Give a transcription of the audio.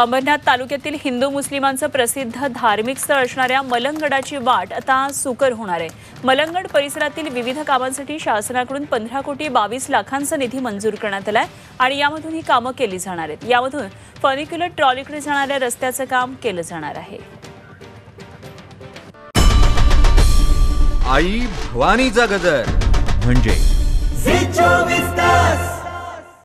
अंबरनाथ तालुक्यातील हिंदू मुस्लिमांचं प्रसिद्ध धार्मिक स्थळ असणाऱ्या मलंगडाची वाट आता सुकर होणार आहे। मलंगड परिसरातील विविध कामांसाठी शासनाकडून 15 कोटी 22 लाखांचा निधी मंजूर करण्यात आलाय आणि यामधून ही कामे केली जाणार आहेत। यामधून फनिक्युलर ट्रॉलीकडे जाणाऱ्या रस्त्याचं काम केलं जाणार आहे। आई भवानीचा गजर म्हणजे